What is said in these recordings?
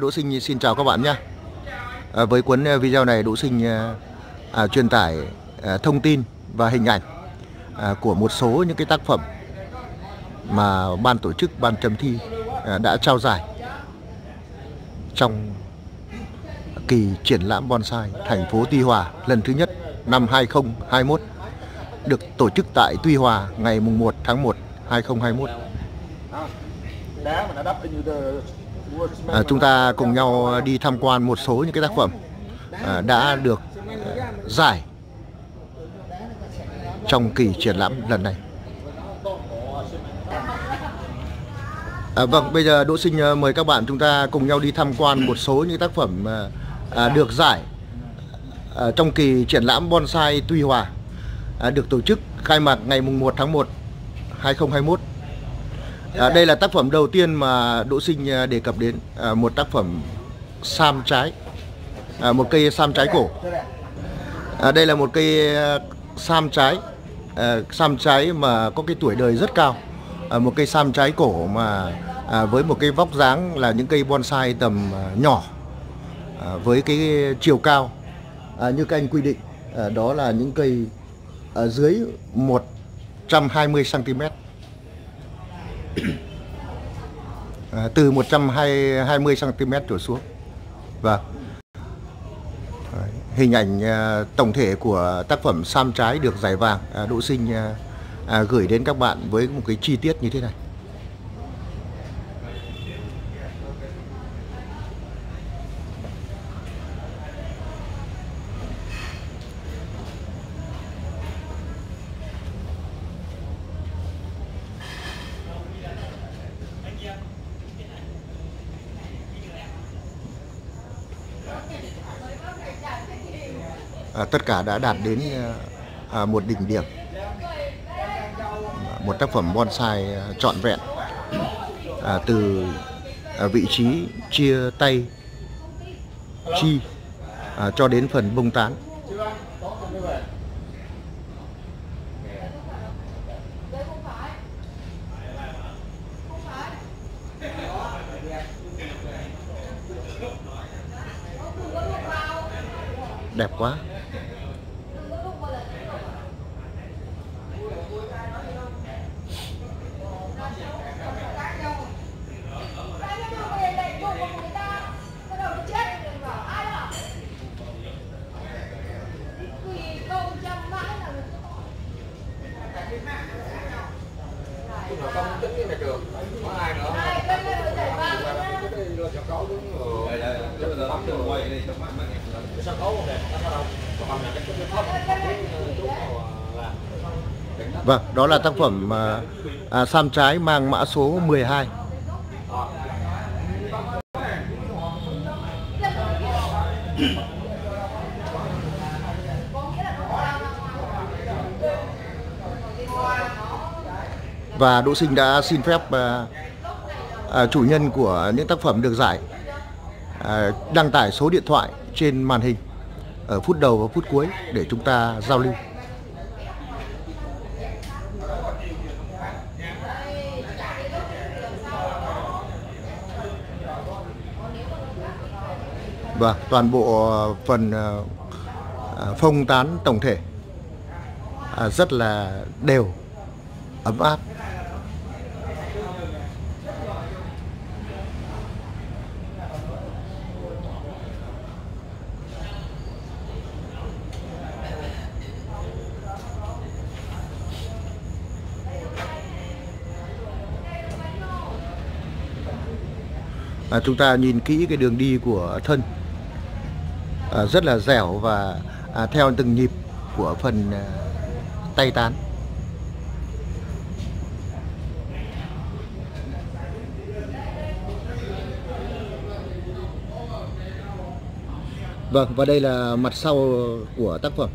Đỗ Sinh xin chào các bạn nhé. Với cuốn video này, Đỗ Sinh truyền tải thông tin và hình ảnh của một số những cái tác phẩm mà ban tổ chức, ban chấm thi đã trao giải trong kỳ triển lãm bonsai thành phố Tuy Hòa lần thứ nhất năm 2021, được tổ chức tại Tuy Hòa ngày 1 tháng 1, 2021. Chúng ta cùng nhau đi tham quan một số những cái tác phẩm đã được giải trong kỳ triển lãm lần này. Vâng, bây giờ Đỗ Sinh mời các bạn chúng ta cùng nhau đi tham quan một số những tác phẩm được giải trong kỳ triển lãm bonsai Tuy Hòa được tổ chức khai mạc ngày 1 tháng 1, 2021. Đây là tác phẩm đầu tiên mà Đỗ Sinh đề cập đến, một tác phẩm sam trái, một cây sam trái cổ. Đây là một cây sam trái mà có cái tuổi đời rất cao, một cây sam trái cổ mà với một cái vóc dáng là những cây bonsai tầm nhỏ, với cái chiều cao như các anh quy định, đó là những cây dưới 120 cm. Từ 120 cm trở xuống. Và hình ảnh tổng thể của tác phẩm sam trái được giải vàng, Đỗ Sinh gửi đến các bạn với một cái chi tiết như thế này. Tất cả đã đạt đến một đỉnh điểm, một tác phẩm bonsai trọn vẹn, từ vị trí chia tay chi cho đến phần bông tán. Đẹp quá. Vâng, đó là tác phẩm sam trái mang mã số 12. Và Đỗ Sinh đã xin phép chủ nhân của những tác phẩm được giải đăng tải số điện thoại trên màn hình ở phút đầu và phút cuối để chúng ta giao lưu. Và toàn bộ phần phong tán tổng thể rất là đều, ấm áp. Chúng ta nhìn kỹ cái đường đi của thân, rất là dẻo và theo từng nhịp của phần tay tán. Vâng, và đây là mặt sau của tác phẩm.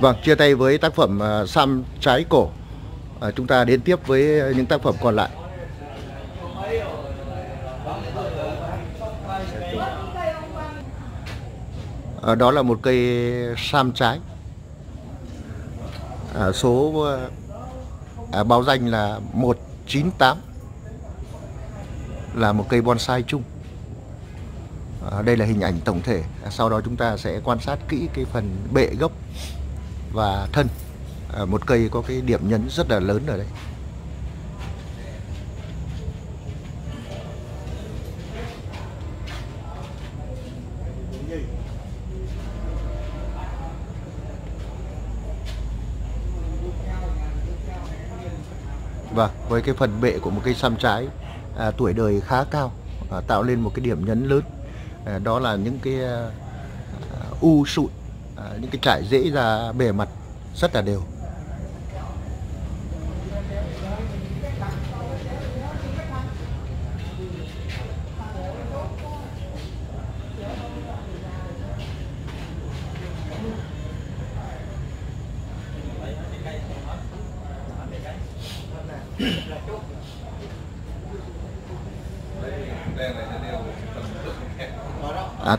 Vâng, chia tay với tác phẩm Sam Trái cổ, chúng ta đến tiếp với những tác phẩm còn lại. Đó là một cây sam trái, số báo danh là 198, là một cây bonsai chung. Đây là hình ảnh tổng thể, sau đó chúng ta sẽ quan sát kỹ cái phần bệ gốc và thân. Một cây có cái điểm nhấn rất là lớn ở đây. Và với cái phần bệ của một cây sam trái tuổi đời khá cao, tạo lên một cái điểm nhấn lớn, đó là những cái u sụn, những cái trải rễ ra bề mặt rất là đều.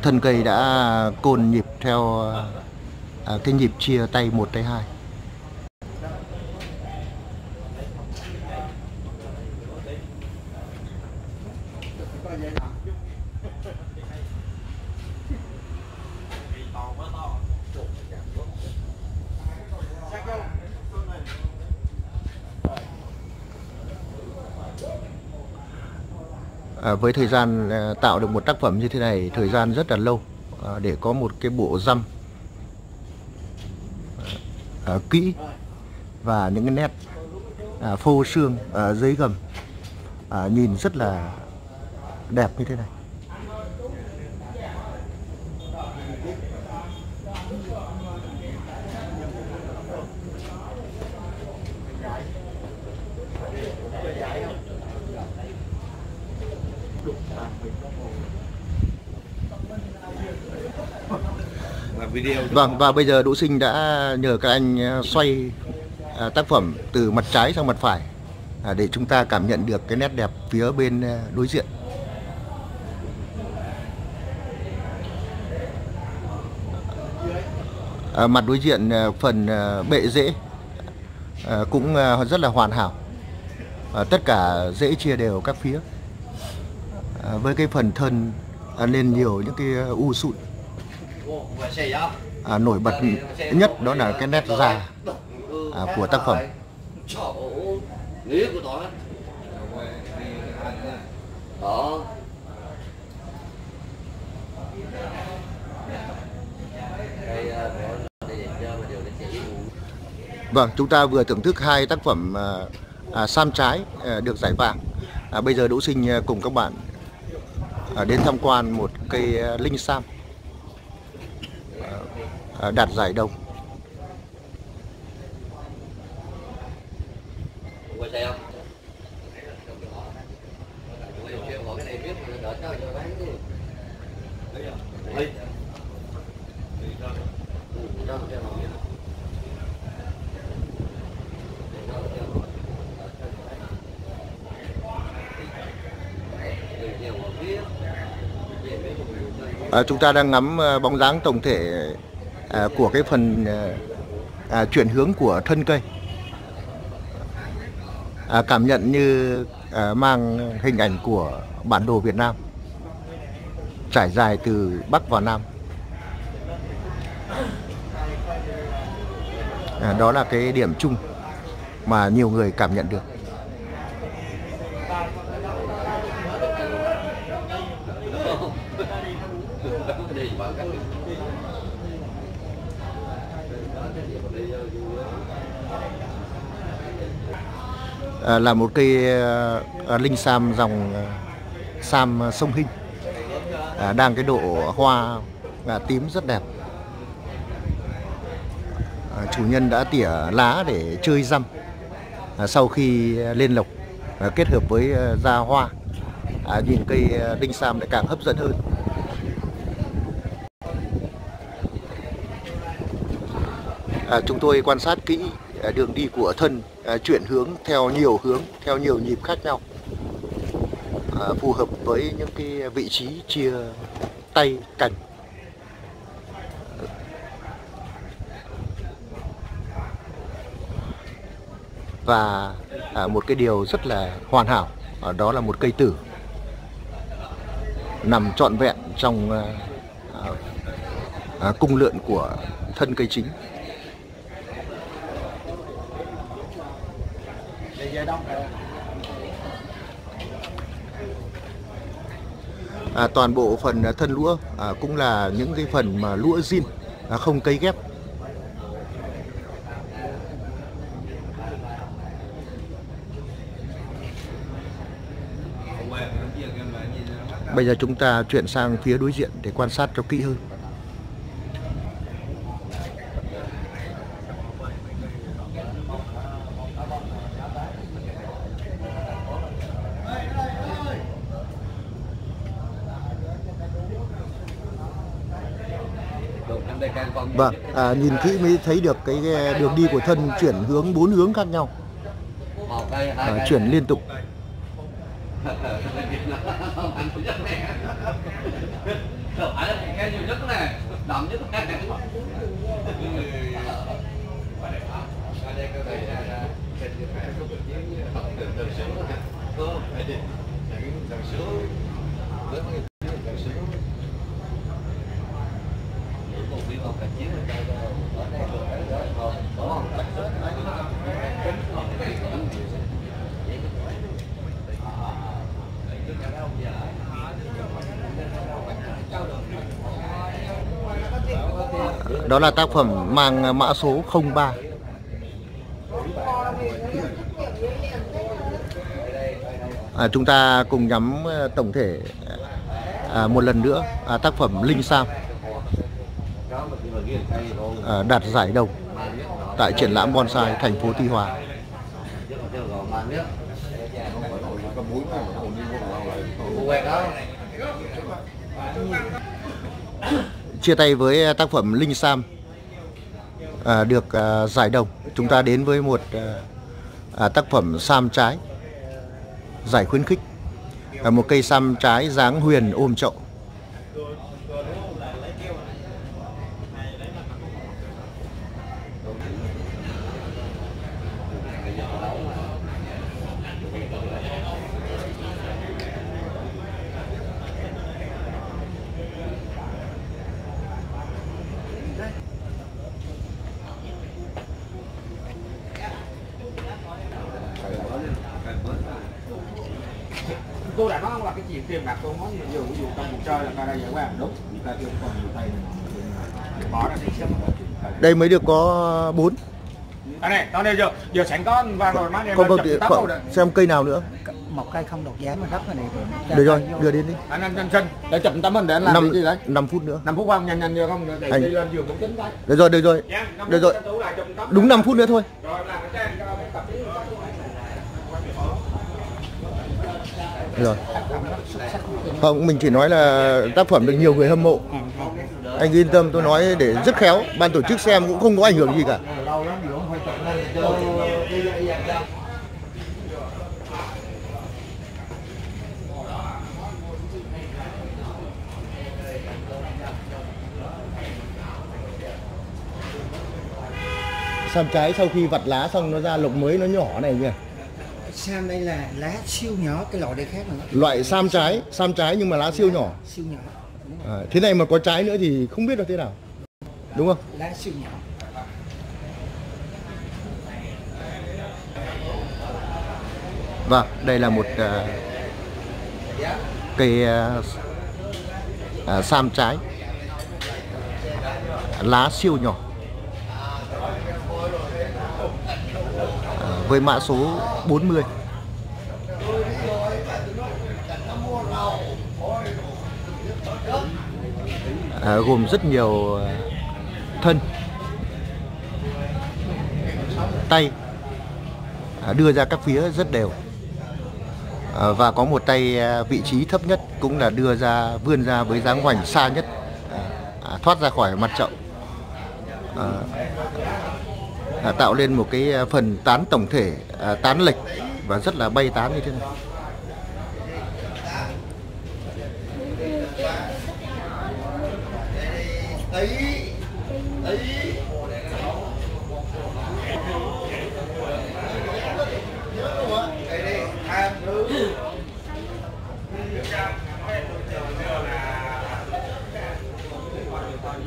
Thân cây đã côn nhịp theo cái nhịp chia tay 1 tay 2. Với thời gian tạo được một tác phẩm như thế này, thời gian rất là lâu để có một cái bộ răm kỹ và những cái nét phô xương ở dưới gầm nhìn rất là đẹp như thế này. Vâng, và bây giờ Đỗ Sinh đã nhờ các anh xoay tác phẩm từ mặt trái sang mặt phải để chúng ta cảm nhận được cái nét đẹp phía bên đối diện. Mặt đối diện phần bệ rễ cũng rất là hoàn hảo, tất cả rễ chia đều các phía. Với cái phần thân lên nhiều những cái u sụn. Nổi bật nhất đó là cái nét da của tác phẩm. Vâng, chúng ta vừa thưởng thức 2 tác phẩm Sam Trái được giải vàng. Bây giờ Đỗ Sinh cùng các bạn đến tham quan một cây Linh Sam đạt giải đồng. Chúng ta đang ngắm bóng dáng tổng thể của cái phần chuyển hướng của thân cây, cảm nhận như mang hình ảnh của bản đồ Việt Nam trải dài từ Bắc vào Nam. Đó là cái điểm chung mà nhiều người cảm nhận được. Là một cây Linh Sam dòng Sam sông Hinh, đang cái độ hoa tím rất đẹp. Chủ nhân đã tỉa lá để chơi răm, sau khi lên lộc kết hợp với ra hoa, nhìn cây Linh Sam lại càng hấp dẫn hơn. chúng tôi quan sát kỹ đường đi của thân chuyển hướng theo nhiều hướng, theo nhiều nhịp khác nhau, phù hợp với những cái vị trí chia tay cành. Và một cái điều rất là hoàn hảo, đó là một cây tử nằm trọn vẹn trong cung lượn của thân cây chính. Toàn bộ phần thân lũa cũng là những cái phần mà lũa zin, không cấy ghép. Bây giờ chúng ta chuyển sang phía đối diện để quan sát cho kỹ hơn. Vâng, nhìn kỹ mới thấy được cái đường đi của thân chuyển hướng 4 hướng khác nhau, chuyển liên tục. Đó là tác phẩm mang mã số 03. Chúng ta cùng nhắm tổng thể một lần nữa tác phẩm Linh Sam đạt giải đồng tại triển lãm bonsai thành phố Tuy Hòa. Chia tay với tác phẩm Linh Sam được giải đồng, chúng ta đến với một tác phẩm Sam Trái giải khuyến khích, một cây Sam Trái dáng huyền ôm chậu. Cô đã nói không là cái chuyện tiền bạc, cô nói nhiều ví dụ trong cuộc chơi là ta đã giải qua đúng, ta chưa còn nhiều tay bỏ ra để xem. Đây mới được có 4. À này, tao đây giờ sẵn có vàng rồi má em xem cây nào nữa. Một cây không đột giá mà rất là đẹp. Được rồi, đưa đến đi. Anh Sinh, để chụp tấm hình để anh làm cái gì đấy. 5 phút nữa. 5 phút qua nhanh nhanh vô không nữa để đi lên giường cũng tính đấy. Được rồi, được rồi. Được rồi. Đúng 5 phút nữa thôi. Rồi làm cái trang cho tập tí. Rồi. Không, mình chỉ nói là tác phẩm được nhiều người hâm mộ. Anh yên tâm, tôi nói để rất khéo, ban tổ chức xem cũng không có ảnh hưởng gì cả. Sam Trái sau khi vặt lá xong nó ra lộc mới, nó nhỏ này nhỉ. Sam đây là lá siêu nhỏ, cái loại đây khác nữa. Loại Sam Trái, Sam Trái nhưng mà lá siêu nhỏ. Siêu nhỏ. Thế này mà có trái nữa thì không biết là thế nào. Đúng không? Lá siêu nhỏ. Vâng, đây là một cây Sam Trái lá siêu nhỏ với mã số 40. Gồm rất nhiều thân, tay đưa ra các phía rất đều, và có một tay vị trí thấp nhất cũng là đưa ra vươn ra với dáng hoành xa nhất, thoát ra khỏi mặt chậu. tạo lên một cái phần tán tổng thể tán lệch và rất là bay tán như thế này.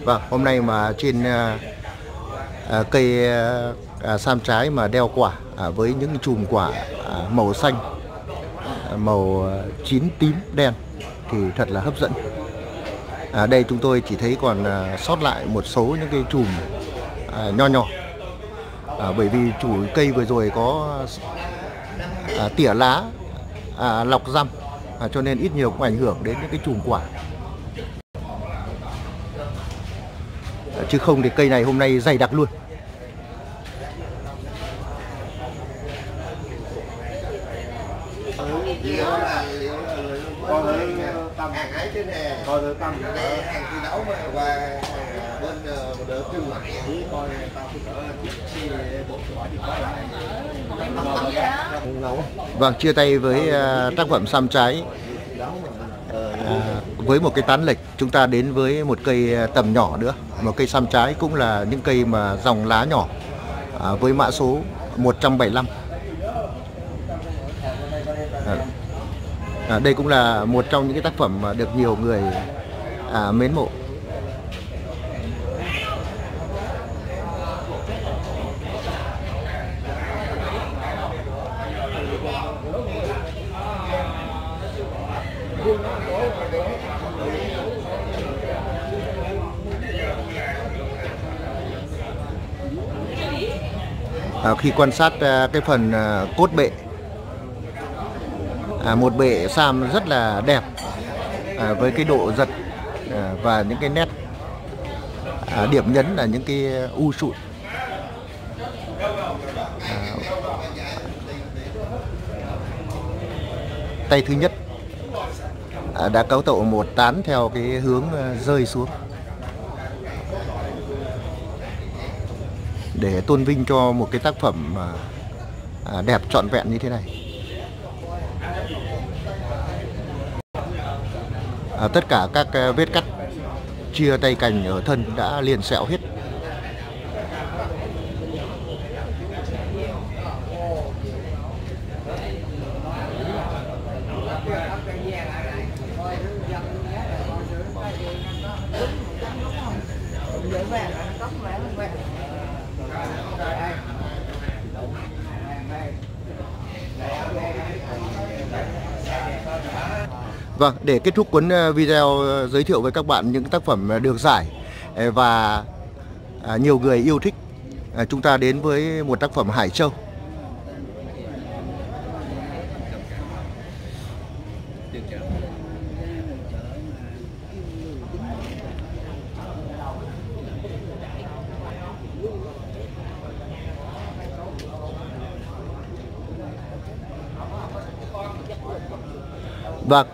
Vâng, hôm nay mà trên cây Sam Trái mà đeo quả với những chùm quả màu xanh, màu chín tím đen thì thật là hấp dẫn. Ở đây chúng tôi chỉ thấy còn sót lại một số những cái chùm nho nhỏ, bởi vì chủ cây vừa rồi có tỉa lá, lọc răm, cho nên ít nhiều cũng ảnh hưởng đến những cái chùm quả. Chứ không thì cây này hôm nay dày đặc luôn. Vâng, chia tay với tác phẩm Sam Trái. Với một cái tán lệch, chúng ta đến với một cây tầm nhỏ nữa. Một cây Sam Trái cũng là những cây mà dòng lá nhỏ, với mã số 175. Đây cũng là một trong những cái tác phẩm mà được nhiều người mến mộ. Khi quan sát cái phần cốt bệ, một bệ sam rất là đẹp, với cái độ giật và những cái nét điểm nhấn là những cái u sụn. Tay thứ nhất đã cấu tạo một tán theo cái hướng rơi xuống, để tôn vinh cho một cái tác phẩm đẹp trọn vẹn như thế này. Tất cả các vết cắt chia tay cành ở thân đã liền sẹo hết. Vâng, để kết thúc cuốn video giới thiệu với các bạn những tác phẩm được giải và nhiều người yêu thích, chúng ta đến với một tác phẩm Hải Châu. Vâng,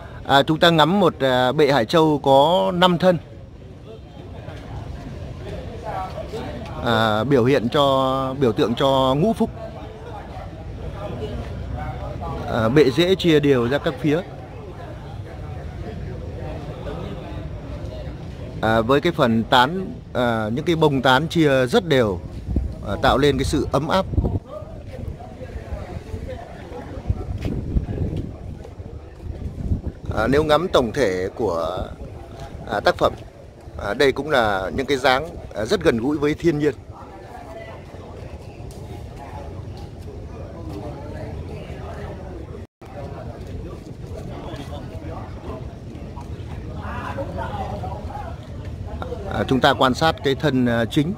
chúng ta ngắm một bệ Hải Châu có 5 thân, biểu tượng cho ngũ phúc. Bệ rễ chia đều ra các phía, với cái phần tán, những cái bông tán chia rất đều, tạo lên cái sự ấm áp. Nếu ngắm tổng thể của tác phẩm, đây cũng là những cái dáng rất gần gũi với thiên nhiên. Chúng ta quan sát cái thân chính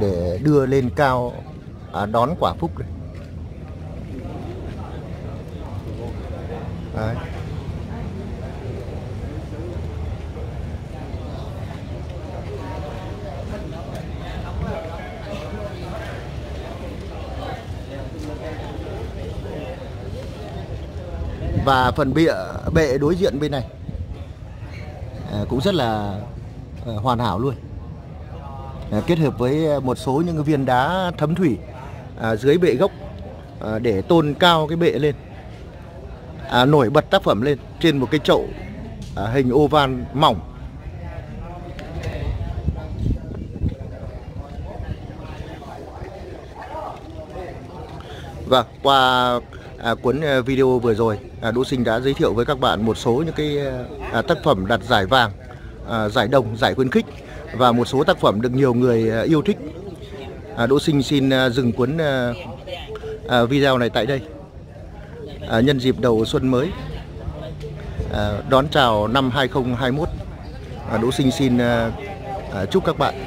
để đưa lên cao đón quả phúc này. Đấy. Và phần bệ đối diện bên này cũng rất là hoàn hảo luôn. kết hợp với một số những cái viên đá thấm thủy dưới bệ gốc để tôn cao cái bệ lên, nổi bật tác phẩm lên trên một cái chậu hình oval mỏng. Và qua cuốn video vừa rồi, Đỗ Sinh đã giới thiệu với các bạn một số những cái tác phẩm đạt giải vàng, giải đồng, giải khuyến khích và một số tác phẩm được nhiều người yêu thích. Đỗ Sinh xin dừng cuốn video này tại đây. Nhân dịp đầu xuân mới, đón chào năm 2021, Đỗ Sinh xin chúc các bạn,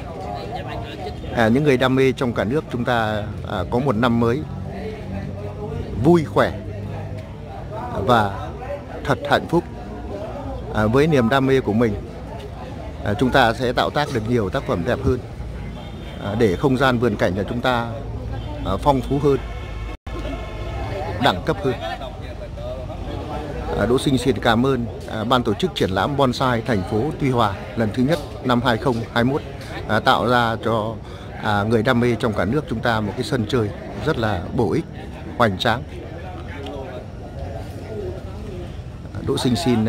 những người đam mê trong cả nước chúng ta có một năm mới vui khỏe và thật hạnh phúc. Với niềm đam mê của mình, chúng ta sẽ tạo tác được nhiều tác phẩm đẹp hơn, để không gian vườn cảnh của chúng ta phong phú hơn, đẳng cấp hơn. Đỗ Sinh xin cảm ơn ban tổ chức triển lãm bonsai thành phố Tuy Hòa lần thứ nhất năm 2021 tạo ra cho người đam mê trong cả nước chúng ta một cái sân chơi rất là bổ ích, hoành tráng. Đỗ Sinh xin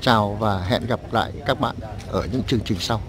chào và hẹn gặp lại các bạn ở những chương trình sau.